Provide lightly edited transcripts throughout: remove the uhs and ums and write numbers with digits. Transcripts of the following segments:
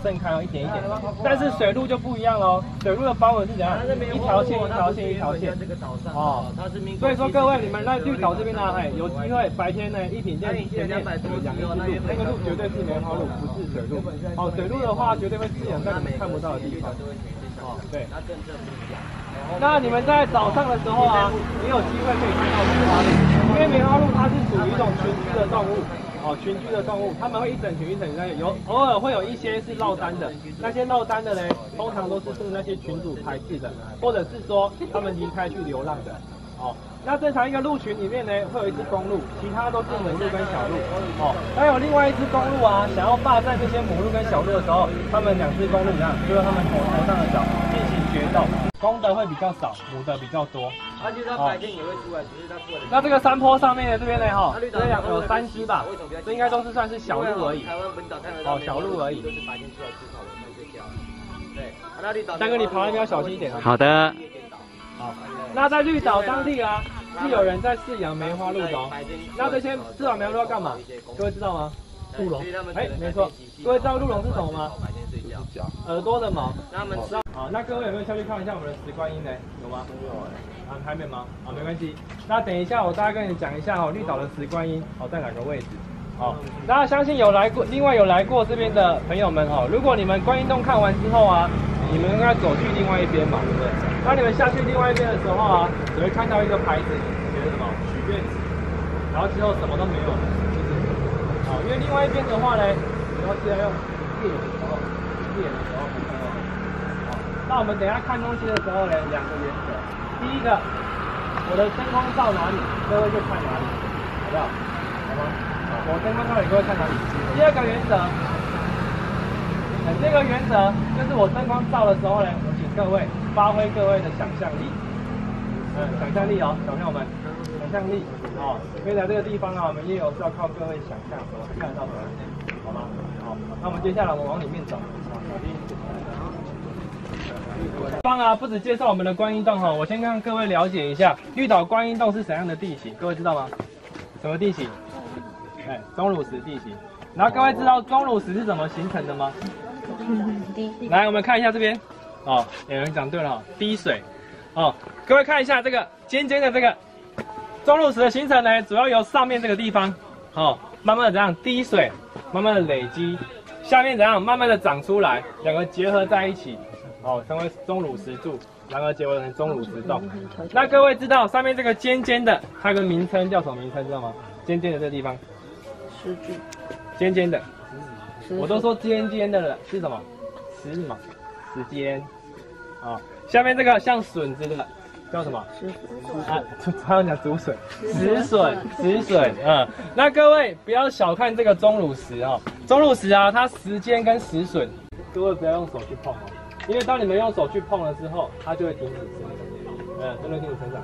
盛开哦，一点一点。但是水路就不一样喽，水路的包围是怎样？一条线一条线一条线。哦，所以说各位你们在绿岛这边呢，哎，有机会白天呢一品店前面两个路，那个路绝对是梅花路，不是水路。哦，水路的话绝对会是人在你们看不到的地方。哦，对。那你们在早上的时候啊，也有机会可以看到梅花鹿，因为梅花鹿它是属于一种群居的动物。 哦，群居的动物，它们会一整群一整群在有，偶尔会有一些是落单的，那些落单的呢，通常都是被那些群主排斥的，或者是说他们离开去流浪的。哦，那正常一个鹿群里面呢，会有一只公鹿，其他都是母鹿跟小鹿。哦，还有另外一只公鹿啊，想要霸占这些母鹿跟小鹿的时候，他们两只公鹿一样，就是他们头上的角进行决斗，公的会比较少，母的比较多。 而且它白天也会出来，只是它过的。那这个山坡上面的这边呢，哈，这两有三只吧，这应该都是算是小鹿而已。台湾本岛看得到。哦，小鹿而已。都是白天出来吃草，晚上睡觉。对，那绿岛。三哥，你爬那边要小心一点啊。好的。好。那在绿岛当地啊，是有人在饲养梅花鹿的哦。那这些饲养梅花鹿要干嘛？各位知道吗？鹿茸。哎，没错。各位知道鹿茸是什么吗？耳朵的毛。好，那各位有没有下去看一下我们的石观音呢？有吗？没有哎。 还没吗？啊，没关系。那等一下，我大概跟你讲一下哦，绿岛的石观音哦在哪个位置。哦，那相信有来过，另外有来过这边的朋友们哦，如果你们观音洞看完之后啊，你们应该走去另外一边嘛，对不对？当你们下去另外一边的时候啊，你会看到一个牌子，写什么许愿池，然后之后什么都没有了，就是哦，因为另外一边的话呢，然后是要用猎的时候，猎的时候看到。哦，那我们等一下看东西的时候呢，两个原则。 第一个，我的灯光到哪里，各位就看哪里，好不好？好吗？我灯光到哪里，各位看哪里。第二个原则，第二个原则就是我灯光照的时候呢，我请各位发挥各位的想象力，想象力哦，小朋友们，想象力哦，因为来这个地方啊，我们也有是要靠各位想象，我看得到的，好吗？好，那我们接下来我们往里面走。 方啊，不止介绍我们的观音洞哈，我先让各位了解一下绿岛观音洞是怎样的地形，各位知道吗？什么地形？哎，钟乳石地形。然后各位知道钟乳石是怎么形成的吗？来，我们看一下这边。哦，有人讲对了、哦，滴水。哦，各位看一下这个尖尖的这个钟乳石的形成呢，主要由上面这个地方，哦，慢慢的这样滴水，慢慢的累积，下面怎样慢慢的长出来，两个结合在一起。 哦，成为钟乳石柱，然后结合成钟乳石洞。那各位知道上面这个尖尖的，它有个名称叫什么名称？知道吗？尖尖的这个地方，石柱。尖尖的，我都说尖尖的了，是什么？石嘛，石尖。啊、哦，下面这个像笋子的，叫什么？石笋。啊，还要讲竹笋，石笋，石笋。嗯，那各位不要小看这个钟乳石哦，钟乳石啊，它石尖跟石笋，各位不要用手去碰哦。 因为当你们用手去碰了之后，它就会停止生长，真的停止生长。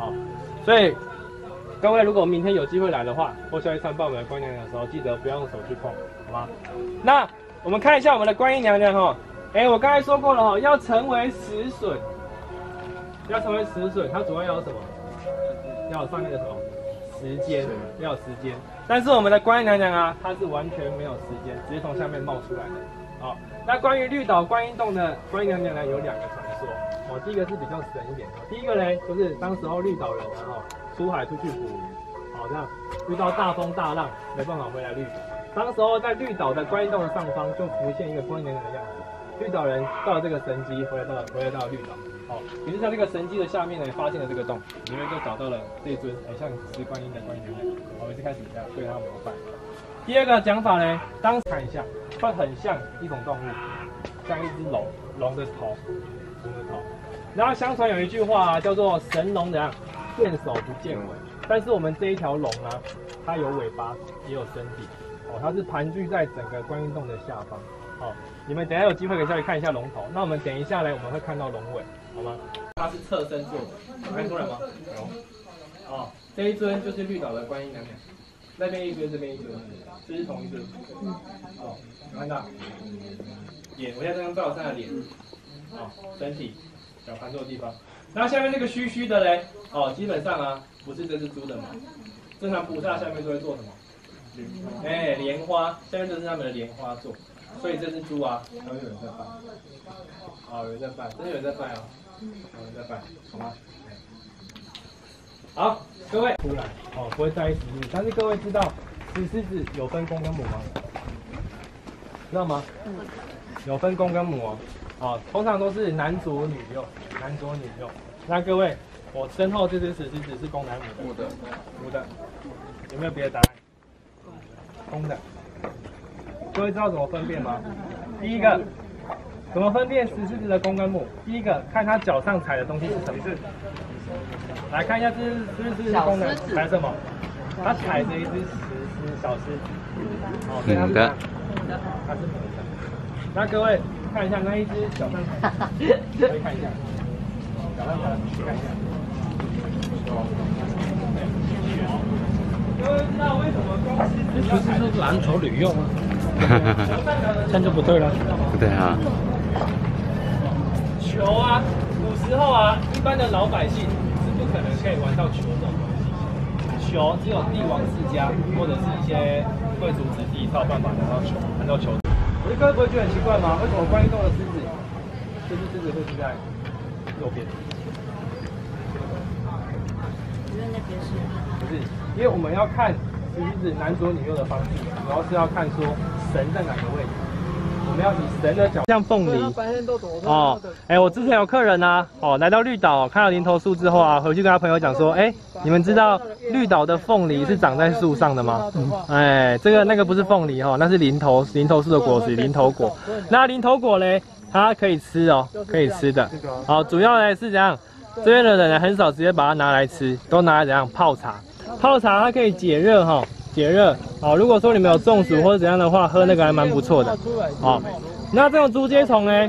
好，所以各位如果明天有机会来的话，或下去参拜我们的观音娘娘的时候，记得不要用手去碰，好吗？那我们看一下我们的观音娘娘哈，哎，我刚才说过了哈，要成为石笋，要成为石笋，它主要要有什么？要有上面的什么？时间，要有时间。但是我们的观音娘娘啊，它是完全没有时间，直接从下面冒出来的。 好、哦，那关于绿岛观音洞的观音娘娘呢，有两个传说。哦，第一个是比较神一点的。第一个呢，就是当时候绿岛人然后出海出去捕鱼，好、哦，那遇到大风大浪，没办法回来绿岛。当时候在绿岛的观音洞的上方，就浮现一个观音娘娘的样子。绿岛人到了这个神迹，回来到绿岛。哦，于是在这个神迹的下面呢，发现了这个洞，里面就找到了这尊很像石观音的观音娘娘。我们就开始这样对她膜拜。第二个讲法呢，当看一下。 会很像一种动物，像一只龙，龙的头，龙的头。然后相传有一句话、啊、叫做“神龙怎样，见首不见尾”，但是我们这一条龙呢、啊，它有尾巴，也有身体，哦，它是盘踞在整个观音洞的下方。哦，你们等一下有机会可以下去看一下龙头。那我们等一下呢，我们会看到龙尾，好吗？它是侧身坐的，看出来吗？有。哦，这一尊就是绿岛的观音娘娘。 那边一尊，这边一尊，这是同一尊。哦，有看到？脸，我现在这张照上的脸。哦，身体，小盘坐的地方。然后下面这个虚虚的嘞，哦，基本上啊，不是这只猪的毛。正常菩萨下面都会做什么？哎、欸，莲花，下面就是他们的莲花座。所以这是猪啊，还会有人在拜。哦，有人在拜，真的有人在拜哦，有人在拜，好吗？好，各位出来哦，不会在意雌性，但是各位知道雌狮子有分公跟母吗？知道吗？有分公跟母哦。 哦，通常都是男左女右，男左女右。那各位，我身后这只雌狮子是公的还是母的？母的。有没有别的答案？公的。各位知道怎么分辨吗？第一个，怎么分辨雌狮子的公跟母？第一个，看它脚上踩的东西是什么。来看一下，这是公的踩什么？它踩着一只小狮子。哦，对，它是母的。它是母的。那各位。 看一下那一只小象，可以看一下，小象看一下。那为什么公狮子不是男左女右吗？这样就不对了。不对啊。球啊，古时候啊，一般的老百姓是不可能可以玩到球这种东西。球只有帝王世家或者是一些贵族子弟才有办法拿到球，玩到球。 你各位不会觉得很奇怪吗？为什么观音洞的狮子，这只狮子会是在右边？因为那边是不是？因为我们要看狮子男左女右的方式，主要是要看说神在哪个位置。我们要以神的角度，像凤梨哦。哎，我之前有客人啊，哦，来到绿岛看到林头树之后啊，回去跟他朋友讲说，哎，你们知道绿岛的凤梨是长在树上的吗？哎，这个那个不是凤梨哈、哦，那是林头树的果实，林头果。那林头果嘞，它可以吃哦，可以吃的。好、哦，主要呢是怎样？这边的人很少直接把它拿来吃，都拿来怎样泡茶？泡茶它可以解热哈、哦。 解热哦，如果说你们有中暑或者怎样的话，喝那个还蛮不错的哦。那这种竹节虫呢，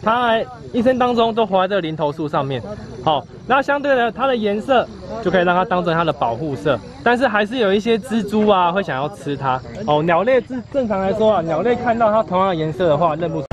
它一生当中都活在这个林头树上面。好、哦，那相对的，它的颜色就可以让它当成它的保护色，但是还是有一些蜘蛛啊会想要吃它哦。鸟类正常来说啊，鸟类看到它同样的颜色的话认不出。